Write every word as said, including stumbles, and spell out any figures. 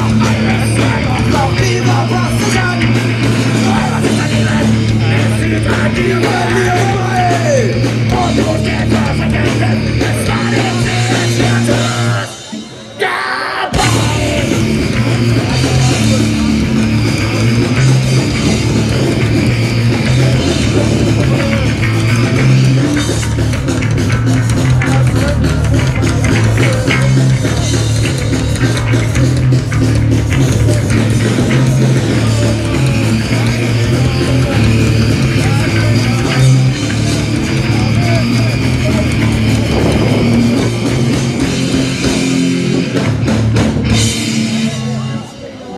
I